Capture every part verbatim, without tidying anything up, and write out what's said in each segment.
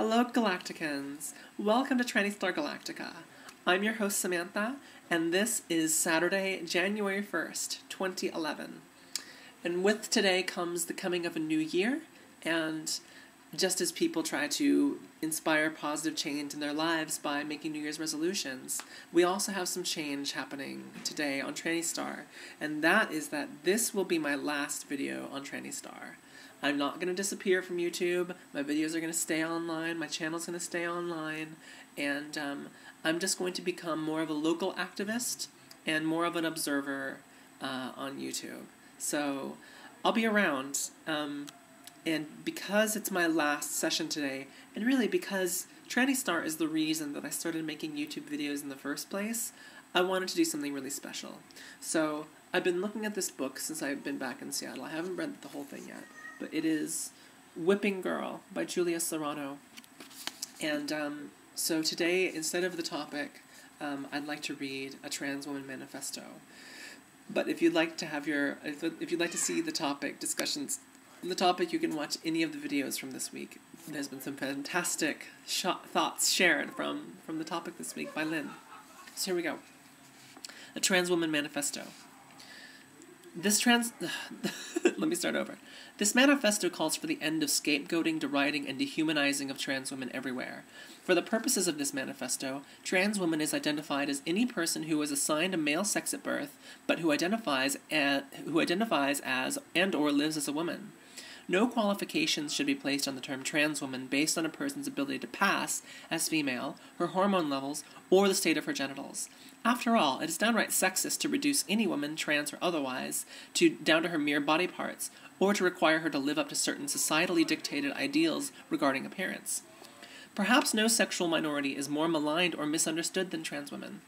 Hello Galacticans! Welcome to Trans Star Galactica. I'm your host Samantha, and this is Saturday, January first, twenty eleven. And with today comes the coming of a new year, and just as people try to inspire positive change in their lives by making New Year's resolutions, we also have some change happening today on Trans Star, and that is that this will be my last video on Trans Star. I'm not going to disappear from YouTube. My videos are going to stay online. My channel's going to stay online. And um, I'm just going to become more of a local activist and more of an observer uh, on YouTube. So I'll be around. Um, and because it's my last session today, and really because Trans Star is the reason that I started making YouTube videos in the first place, I wanted to do something really special. So I've been looking at this book since I've been back in Seattle. I haven't read the whole thing yet, but it is Whipping Girl by Julia Serrano. And um, so today, instead of the topic, um, I'd like to read a trans woman manifesto. But if you'd like to have your, if, if you'd like to see the topic discussions, the topic, you can watch any of the videos from this week. There's been some fantastic sh thoughts shared from, from the topic this week by Lynn. So here we go. A Trans Woman Manifesto. This trans... Let me start over. This manifesto calls for the end of scapegoating, deriding, and dehumanizing of trans women everywhere. For the purposes of this manifesto, trans woman is identified as any person who is assigned a male sex at birth, but who identifies as, who identifies as and or lives as a woman. No qualifications should be placed on the term trans woman based on a person's ability to pass as female, her hormone levels, or the state of her genitals. After all, it is downright sexist to reduce any woman, trans or otherwise, to down to her mere body parts, or to require her to live up to certain societally dictated ideals regarding appearance. Perhaps no sexual minority is more maligned or misunderstood than trans women.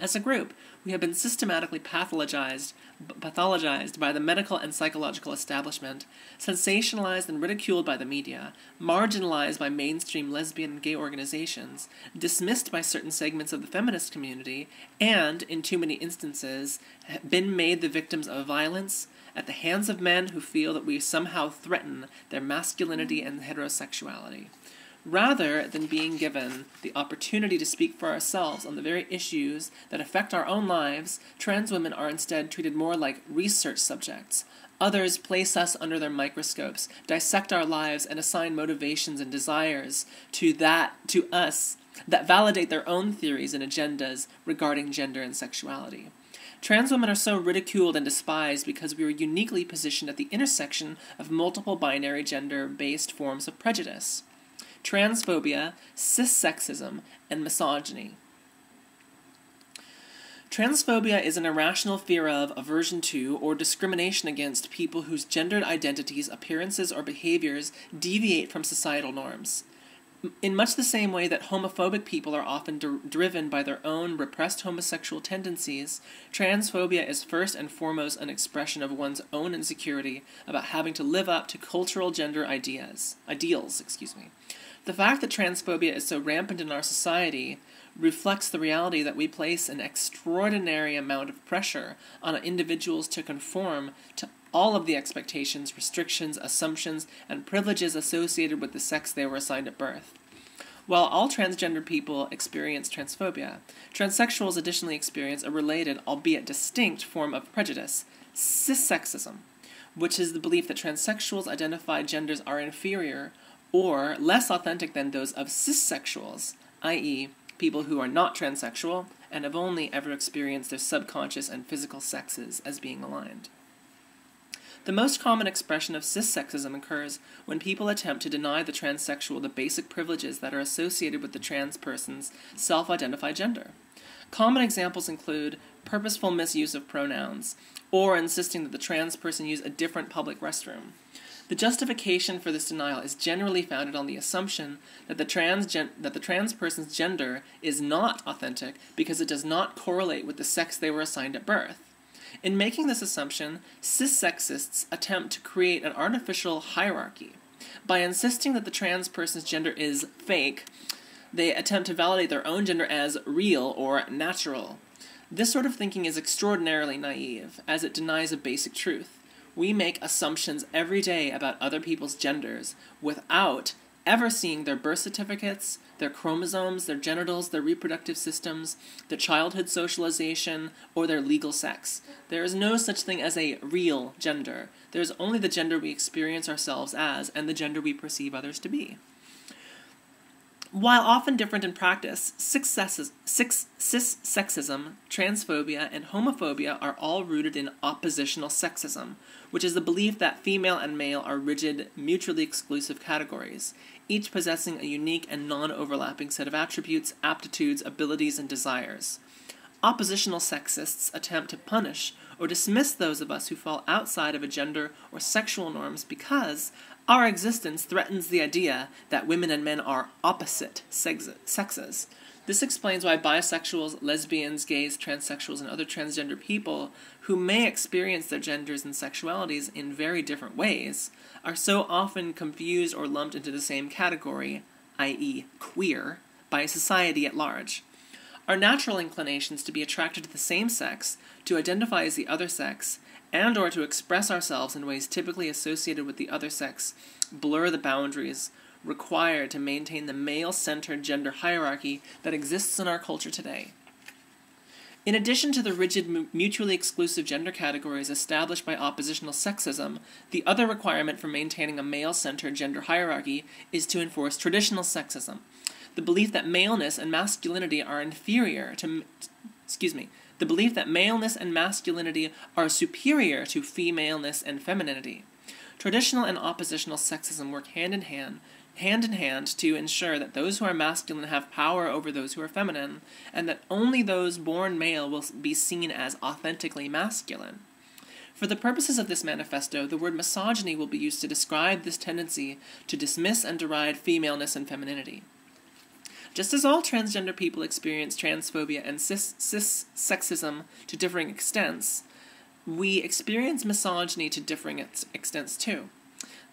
As a group, we have been systematically pathologized, pathologized by the medical and psychological establishment, sensationalized and ridiculed by the media, marginalized by mainstream lesbian and gay organizations, dismissed by certain segments of the feminist community, and, in too many instances, been made the victims of violence at the hands of men who feel that we somehow threaten their masculinity and heterosexuality. Rather than being given the opportunity to speak for ourselves on the very issues that affect our own lives, trans women are instead treated more like research subjects. Others place us under their microscopes, dissect our lives, and assign motivations and desires to that to us that validate their own theories and agendas regarding gender and sexuality. Trans women are so ridiculed and despised because we are uniquely positioned at the intersection of multiple binary gender-based forms of prejudice, transphobia, cissexism, and misogyny. Transphobia is an irrational fear of, aversion to, or discrimination against people whose gendered identities, appearances, or behaviors deviate from societal norms. In much the same way that homophobic people are often dri- driven by their own repressed homosexual tendencies, transphobia is first and foremost an expression of one's own insecurity about having to live up to cultural gender ideas, ideals, excuse me. The fact that transphobia is so rampant in our society reflects the reality that we place an extraordinary amount of pressure on individuals to conform to all of the expectations, restrictions, assumptions, and privileges associated with the sex they were assigned at birth. While all transgender people experience transphobia, transsexuals additionally experience a related, albeit distinct, form of prejudice, cissexism, which is the belief that transsexuals' identified genders are inferior or less authentic than those of cissexuals, that is people who are not transsexual and have only ever experienced their subconscious and physical sexes as being aligned. The most common expression of cissexism occurs when people attempt to deny the transsexual the basic privileges that are associated with the trans person's self-identified gender. Common examples include purposeful misuse of pronouns or insisting that the trans person use a different public restroom. The justification for this denial is generally founded on the assumption that the trans gen that the trans person's gender is not authentic because it does not correlate with the sex they were assigned at birth. In making this assumption, cissexisms attempt to create an artificial hierarchy. By insisting that the trans person's gender is fake, they attempt to validate their own gender as real or natural. This sort of thinking is extraordinarily naive, as it denies a basic truth. We make assumptions every day about other people's genders without ever seeing their birth certificates, their chromosomes, their genitals, their reproductive systems, their childhood socialization, or their legal sex. There is no such thing as a real gender. There is only the gender we experience ourselves as and the gender we perceive others to be. While often different in practice, cis-sexism, transphobia, and homophobia are all rooted in oppositional sexism, which is the belief that female and male are rigid, mutually exclusive categories, each possessing a unique and non-overlapping set of attributes, aptitudes, abilities, and desires. Oppositional sexists attempt to punish or dismiss those of us who fall outside of a gender or sexual norms because our existence threatens the idea that women and men are opposite sexes. This explains why bisexuals, lesbians, gays, transsexuals, and other transgender people who may experience their genders and sexualities in very different ways are so often confused or lumped into the same category, that is queer, by society at large. Our natural inclinations to be attracted to the same sex, to identify as the other sex, and or to express ourselves in ways typically associated with the other sex, blur the boundaries required to maintain the male-centered gender hierarchy that exists in our culture today. In addition to the rigid, mutually exclusive gender categories established by oppositional sexism, the other requirement for maintaining a male-centered gender hierarchy is to enforce traditional sexism, the belief that maleness and masculinity are inferior to, excuse me, the belief that maleness and masculinity are superior to femaleness and femininity. Traditional and oppositional sexism work hand in hand, hand in hand to ensure that those who are masculine have power over those who are feminine, and that only those born male will be seen as authentically masculine. For the purposes of this manifesto, the word misogyny will be used to describe this tendency to dismiss and deride femaleness and femininity. Just as all transgender people experience transphobia and cis, cis sexism to differing extents, we experience misogyny to differing extents too.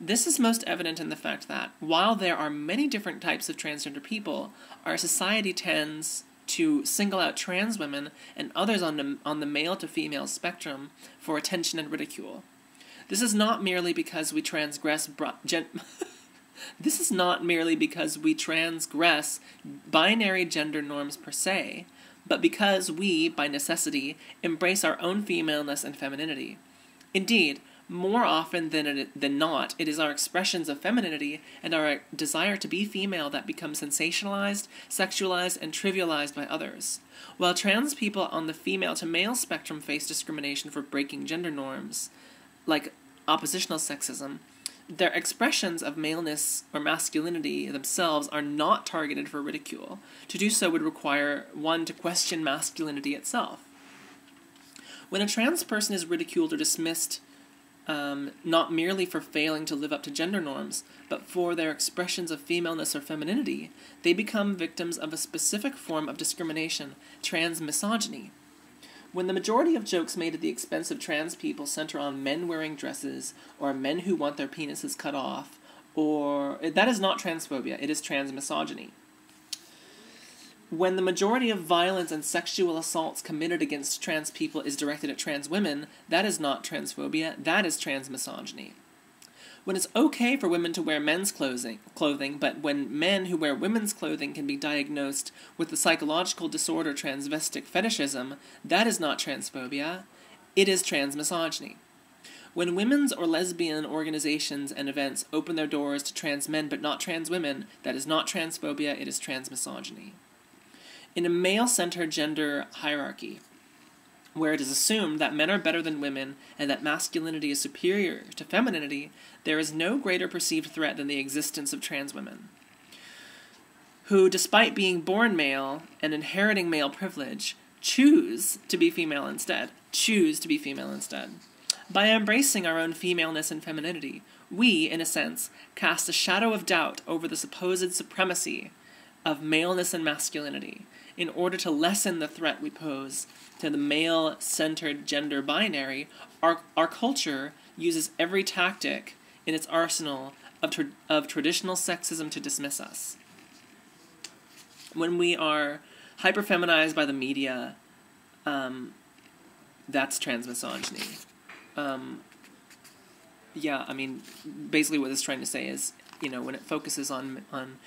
This is most evident in the fact that, while there are many different types of transgender people, our society tends to single out trans women and others on the, on the male to female spectrum for attention and ridicule. This is not merely because we transgress... Bra gen This is not merely because we transgress binary gender norms per se, but because we, by necessity, embrace our own femaleness and femininity. Indeed, more often than, it, than not, it is our expressions of femininity and our desire to be female that become sensationalized, sexualized, and trivialized by others. While trans people on the female-to-male spectrum face discrimination for breaking gender norms, like oppositional sexism, their expressions of maleness or masculinity themselves are not targeted for ridicule. To do so would require one to question masculinity itself. When a trans person is ridiculed or dismissed, um, not merely for failing to live up to gender norms, but for their expressions of femaleness or femininity, they become victims of a specific form of discrimination, trans misogyny. When the majority of jokes made at the expense of trans people center on men wearing dresses, or men who want their penises cut off, or... that is not transphobia, it is trans misogyny. When the majority of violence and sexual assaults committed against trans people is directed at trans women, that is not transphobia, that is trans misogyny. When it's okay for women to wear men's clothing, clothing, but when men who wear women's clothing can be diagnosed with the psychological disorder transvestic fetishism, that is not transphobia, it is transmisogyny. When women's or lesbian organizations and events open their doors to trans men but not trans women, that is not transphobia, it is transmisogyny. In a male-centered gender hierarchy, where it is assumed that men are better than women and that masculinity is superior to femininity, there is no greater perceived threat than the existence of trans women, who, despite being born male and inheriting male privilege, choose to be female instead. Choose to be female instead. By embracing our own femaleness and femininity, we, in a sense, cast a shadow of doubt over the supposed supremacy of maleness and masculinity, in order to lessen the threat we pose to the male-centered gender binary. Our, our culture uses every tactic in its arsenal of, tra of traditional sexism to dismiss us. When we are hyper-feminized by the media, um, that's transmisogyny. Um, yeah, I mean, basically what it's trying to say is you know, when it focuses on on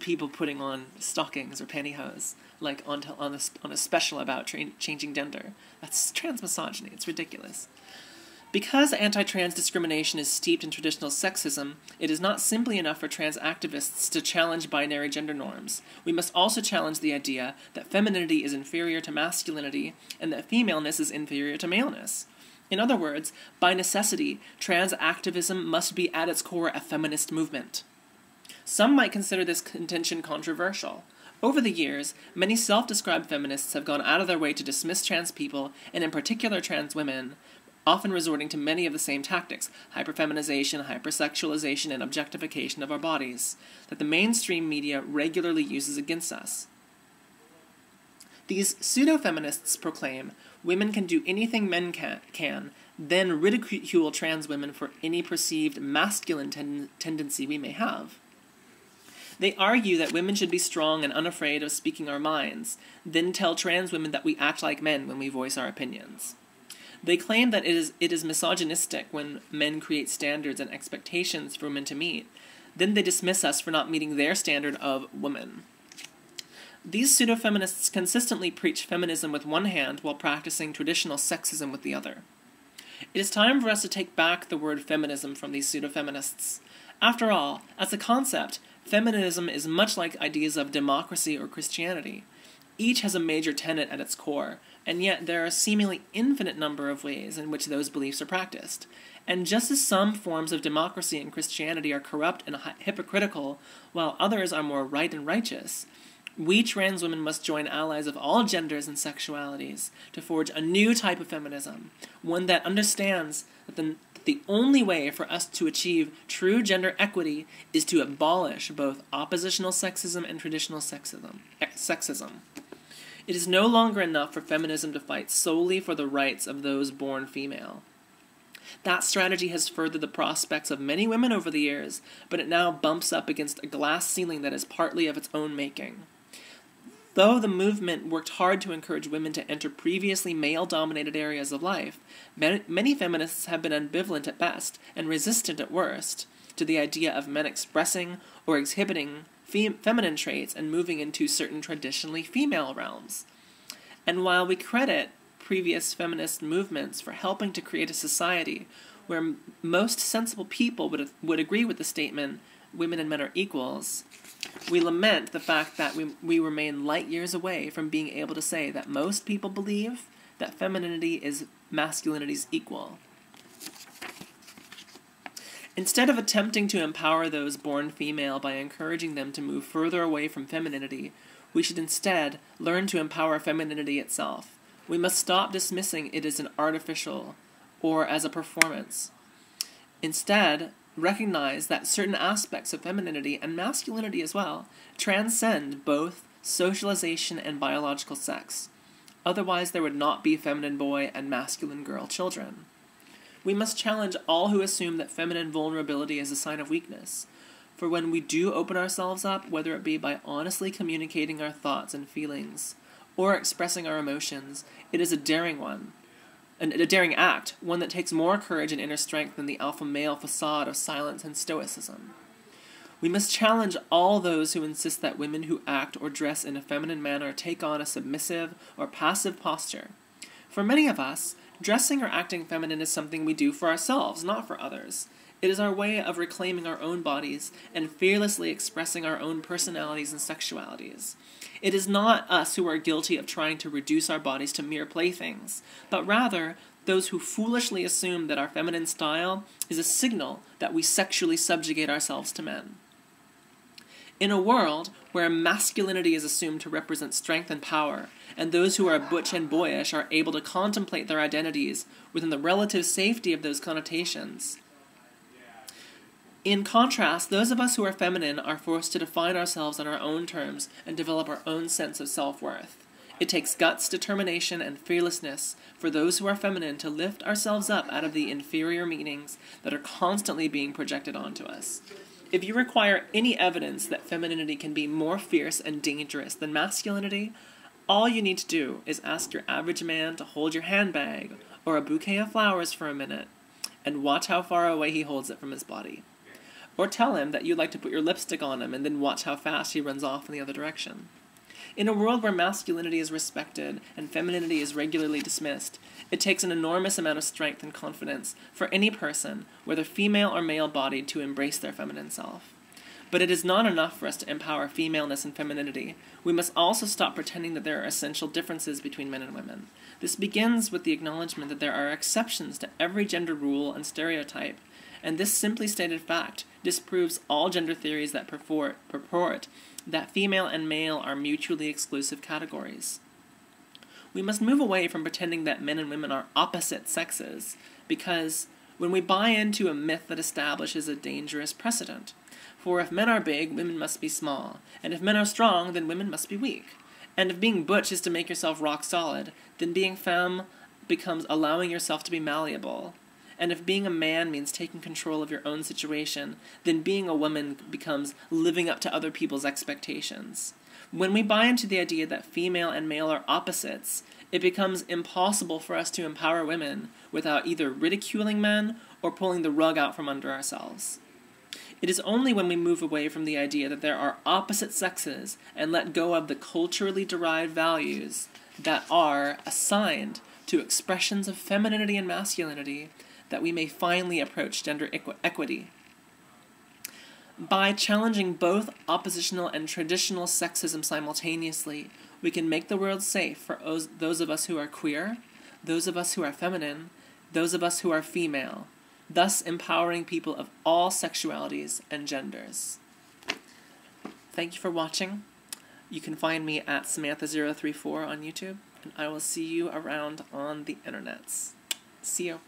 people putting on stockings or pantyhose, like on on a, on a special about tra changing gender. That's trans misogyny. It's ridiculous. Because anti-trans discrimination is steeped in traditional sexism, it is not simply enough for trans activists to challenge binary gender norms. We must also challenge the idea that femininity is inferior to masculinity and that femaleness is inferior to maleness. In other words, by necessity, trans activism must be at its core a feminist movement. Some might consider this contention controversial. Over the years, many self-described feminists have gone out of their way to dismiss trans people, and in particular trans women, often resorting to many of the same tactics, hyperfeminization, hypersexualization, and objectification of our bodies, that the mainstream media regularly uses against us. These pseudo-feminists proclaim, women can do anything men can, can then ridicule trans women for any perceived masculine ten tendency we may have. They argue that women should be strong and unafraid of speaking our minds, then tell trans women that we act like men when we voice our opinions. They claim that it is, it is misogynistic when men create standards and expectations for women to meet. Then they dismiss us for not meeting their standard of woman. These pseudo-feminists consistently preach feminism with one hand while practicing traditional sexism with the other. It is time for us to take back the word feminism from these pseudo-feminists. After all, as a concept, feminism is much like ideas of democracy or Christianity. Each has a major tenet at its core, and yet there are a seemingly infinite number of ways in which those beliefs are practiced. And just as some forms of democracy and Christianity are corrupt and hypocritical, while others are more right and righteous, we trans women must join allies of all genders and sexualities to forge a new type of feminism, one that understands that the, that the only way for us to achieve true gender equity is to abolish both oppositional sexism and traditional sexism. sexism. It is no longer enough for feminism to fight solely for the rights of those born female. That strategy has furthered the prospects of many women over the years, but it now bumps up against a glass ceiling that is partly of its own making. Though the movement worked hard to encourage women to enter previously male-dominated areas of life, many feminists have been ambivalent at best and resistant at worst to the idea of men expressing or exhibiting fem feminine traits and moving into certain traditionally female realms. And while we credit previous feminist movements for helping to create a society where most sensible people would, would agree with the statement, women and men are equals, we lament the fact that we, we remain light years away from being able to say that most people believe that femininity is masculinity's equal. Instead of attempting to empower those born female by encouraging them to move further away from femininity, we should instead learn to empower femininity itself. We must stop dismissing it as an artificial or as a performance. Instead, recognize that certain aspects of femininity and masculinity as well transcend both socialization and biological sex. Otherwise, there would not be feminine boy and masculine girl children. We must challenge all who assume that feminine vulnerability is a sign of weakness. For when we do open ourselves up, whether it be by honestly communicating our thoughts and feelings or expressing our emotions, it is a daring one. A daring act, one that takes more courage and inner strength than the alpha male facade of silence and stoicism. We must challenge all those who insist that women who act or dress in a feminine manner take on a submissive or passive posture. For many of us, dressing or acting feminine is something we do for ourselves, not for others. It is our way of reclaiming our own bodies and fearlessly expressing our own personalities and sexualities. It is not us who are guilty of trying to reduce our bodies to mere playthings, but rather those who foolishly assume that our feminine style is a signal that we sexually subjugate ourselves to men. In a world where masculinity is assumed to represent strength and power, and those who are butch and boyish are able to contemplate their identities within the relative safety of those connotations. In contrast, those of us who are feminine are forced to define ourselves on our own terms and develop our own sense of self-worth. It takes guts, determination, and fearlessness for those who are feminine to lift ourselves up out of the inferior meanings that are constantly being projected onto us. If you require any evidence that femininity can be more fierce and dangerous than masculinity, all you need to do is ask your average man to hold your handbag or a bouquet of flowers for a minute and watch how far away he holds it from his body. or tell him that you'd like to put your lipstick on him and then watch how fast he runs off in the other direction. In a world where masculinity is respected and femininity is regularly dismissed, it takes an enormous amount of strength and confidence for any person, whether female or male-bodied, to embrace their feminine self. But it is not enough for us to empower femaleness and femininity. We must also stop pretending that there are essential differences between men and women. This begins with the acknowledgement that there are exceptions to every gender rule and stereotype, and this simply stated fact disproves all gender theories that purport, purport that female and male are mutually exclusive categories. We must move away from pretending that men and women are opposite sexes, because when we buy into a myth that establishes a dangerous precedent, for if men are big, women must be small, and if men are strong, then women must be weak, and if being butch is to make yourself rock solid, then being femme becomes allowing yourself to be malleable. And if being a man means taking control of your own situation, then being a woman becomes living up to other people's expectations. When we buy into the idea that female and male are opposites, it becomes impossible for us to empower women without either ridiculing men or pulling the rug out from under ourselves. It is only when we move away from the idea that there are opposite sexes and let go of the culturally derived values that are assigned to expressions of femininity and masculinity that we may finally approach gender equi equity. By challenging both oppositional and traditional sexism simultaneously, we can make the world safe for those of us who are queer, those of us who are feminine, those of us who are female, thus empowering people of all sexualities and genders. Thank you for watching. You can find me at Samantha zero three four on YouTube, and I will see you around on the internets. See you.